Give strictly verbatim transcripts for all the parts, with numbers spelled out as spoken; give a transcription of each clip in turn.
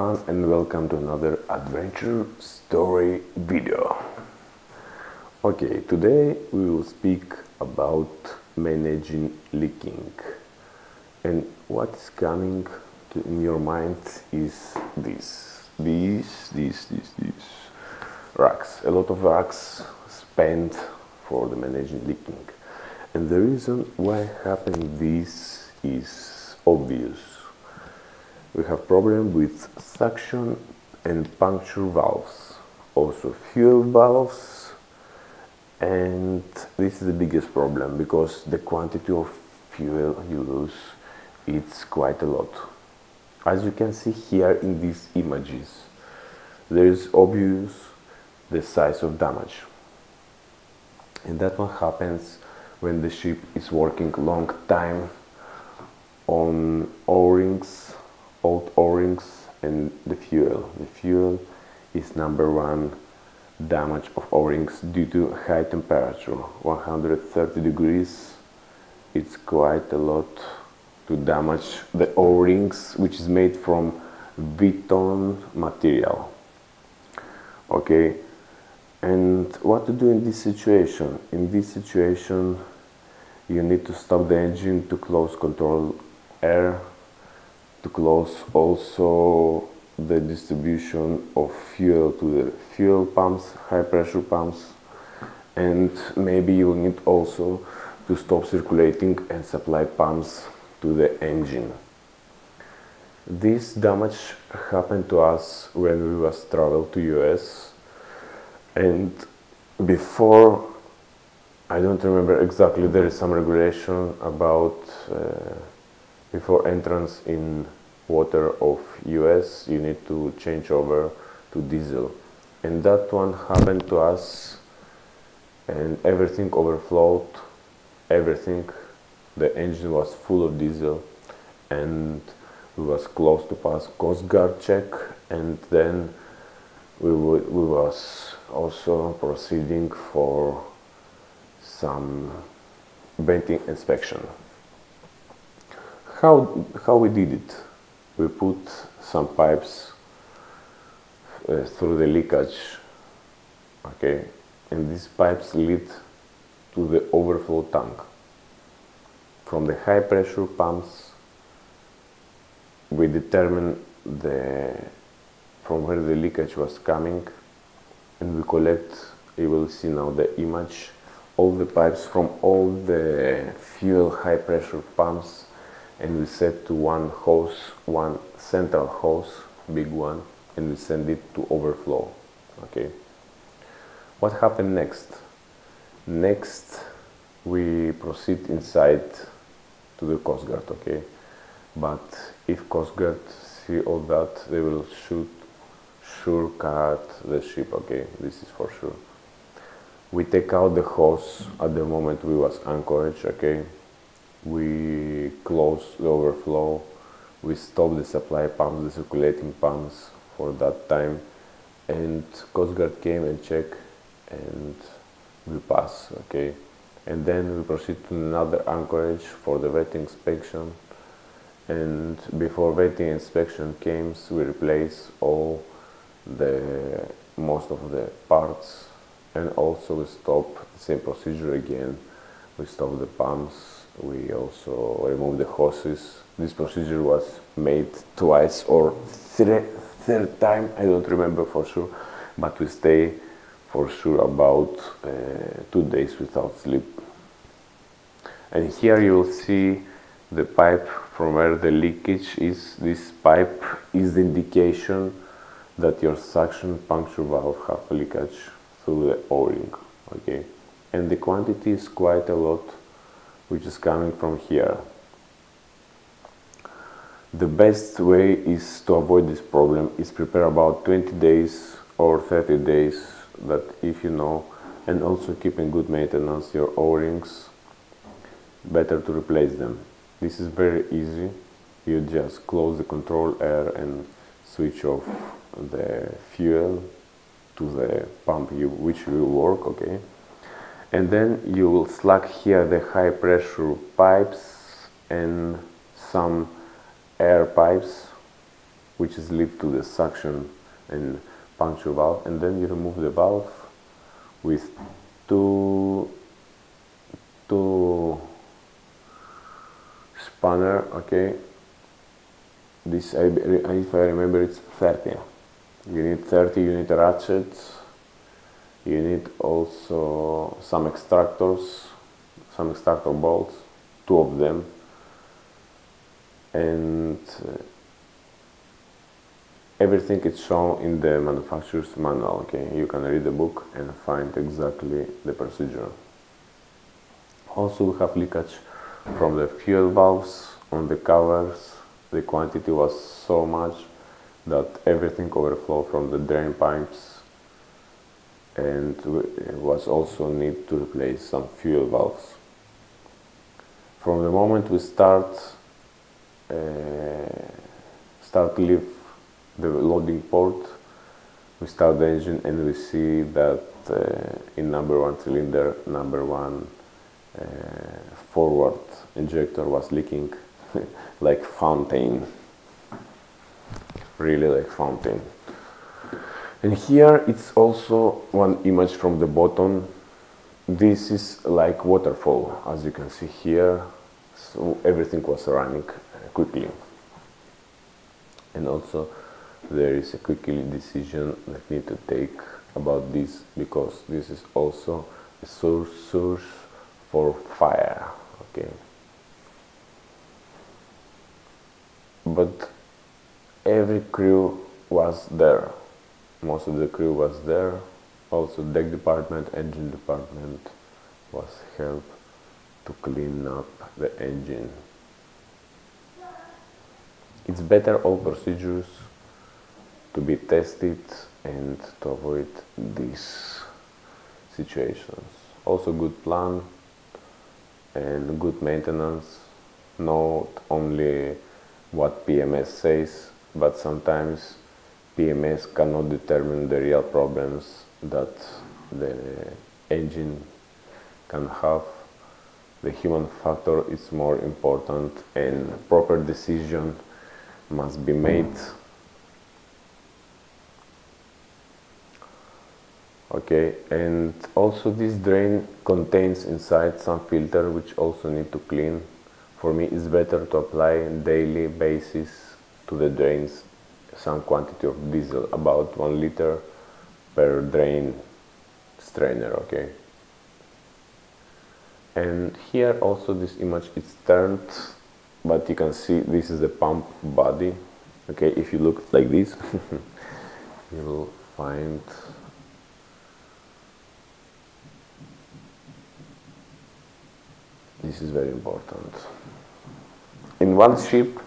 And welcome to another adventure story video. Okay, today we will speak about managing leaking, and what's coming to in your mind is this this this this this racks, a lot of racks spent for the managing leaking. And the reason why happened this is obvious. We have problem with suction and puncture valves, also fuel valves, and this is the biggest problem because the quantity of fuel you lose, it's quite a lot. As you can see here in these images, there is obvious the size of damage, and that one happens when the ship is working long time on O-rings, old O-rings, and the fuel. The fuel is number one damage of O-rings due to high temperature, one hundred thirty degrees. It's quite a lot to damage the O-rings, which is made from Viton material. Okay, and what to do in this situation? In this situation, you need to stop the engine to close control air, to close also the distribution of fuel to the fuel pumps, high pressure pumps, and maybe you need also to stop circulating and supply pumps to the engine. This damage happened to us when we was travel to U S, and before, I don't remember exactly, there is some regulation about uh, before entrance in water of U S, you need to change over to diesel, and that one happened to us, and everything overflowed, everything, the engine was full of diesel, and we was close to pass Coast Guard check, and then we, we was also proceeding for some venting inspection. How, how we did it? We put some pipes uh, through the leakage, okay, and these pipes lead to the overflow tank from the high pressure pumps. We determine the from where the leakage was coming, and we collect. You will see now the image, all the pipes from all the fuel high pressure pumps, and we set to one hose, one central hose, big one, and we send it to overflow. Okay, what happened next? Next we proceed inside to the Coast Guard, okay, but if Coast Guard see all that, they will shoot sure cut the ship, okay, this is for sure. We take out the hose at the moment we was anchorage, okay. We close the overflow, we stop the supply pumps, the circulating pumps for that time, and Coast Guard came and checked, and we pass, okay. And then we proceed to another anchorage for the vetting inspection, and before vetting inspection came, we replace all the most of the parts, and also we stop the same procedure again. We stop the pumps, we also remove the hoses. This procedure was made twice or thre third time, I don't remember for sure, but we stay for sure about uh, two days without sleep. And here you will see the pipe from where the leakage is. This pipe is the indication that your suction puncture valve have leakage through the O-ring, okay. And the quantity is quite a lot, which is coming from here. The best way is to avoid this problem is prepare about twenty days or thirty days, that if you know, and also keep in good maintenance your O-rings, better to replace them. This is very easy, you just close the control air and switch off the fuel to the pump you, which will work, okay. And then you will slack here the high pressure pipes and some air pipes which is lead to the suction and puncture valve, and then you remove the valve with two two spanner. Okay, this I, if I remember, it's thirty. You need thirty, you need ratchets, you need also some extractors, some extractor bolts, two of them, and uh, everything is shown in the manufacturer's manual. Okay, you can read the book and find exactly the procedure. Also, we have leakage from the fuel valves on the covers. The quantity was so much that everything overflowed from the drain pipes, and it was also need to replace some fuel valves. From the moment we start uh, start leave the loading port, we start the engine and we see that uh, in number one cylinder, number one uh, forward injector was leaking like fountain, really like fountain. And here it's also one image from the bottom. This is like waterfall, as you can see here. So everything was running quickly, and also there is a quick decision that need to take about this, because this is also a source source for fire. Okay, but every crew was there, most of the crew was there, also deck department, engine department was helped to clean up the engine. It's better all procedures to be tested and to avoid these situations. Also good plan and good maintenance, not only what P M S says, but sometimes P M S cannot determine the real problems that the engine can have. The human factor is more important, and proper decision must be made. Okay, and also this drain contains inside some filter which also need to clean. For me, it's better to apply daily basis to the drains some quantity of diesel, about one liter per drain strainer. Okay, and here also this image is turned, but you can see this is the pump body. Okay, if you look like this, you will find this is very important. In one ship,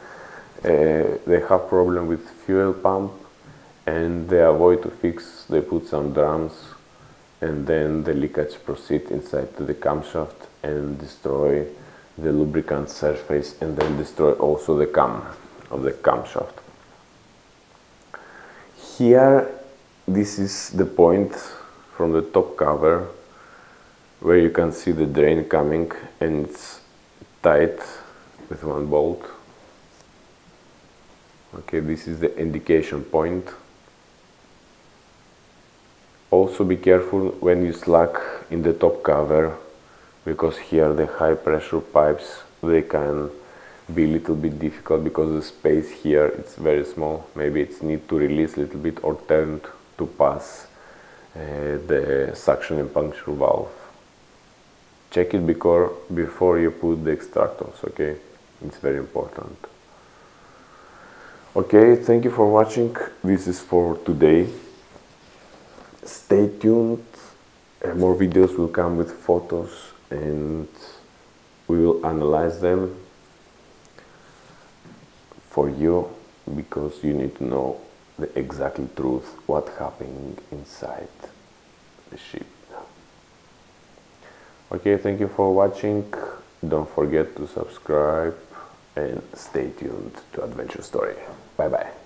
Uh, they have problem with fuel pump, and they avoid to fix. They put some drums, and then the leakage proceed inside to the camshaft and destroy the lubricant surface, and then destroy also the cam of the camshaft. Here, this is the point from the top cover where you can see the drain coming, and it's tight with one bolt. Okay, this is the indication point. Also be careful when you slack in the top cover, because here the high pressure pipes, they can be a little bit difficult because the space here it's very small. Maybe it's need to release a little bit or turn to pass uh, the suction and puncture valve. Check it before, before you put the extractors, okay? It's very important. Okay, thank you for watching. This is for today. Stay tuned. More videos will come with photos, and we will analyze them for you, because you need to know the exact truth what happening inside the ship. Okay, thank you for watching. Don't forget to subscribe and stay tuned to Adventure Story. Bye bye.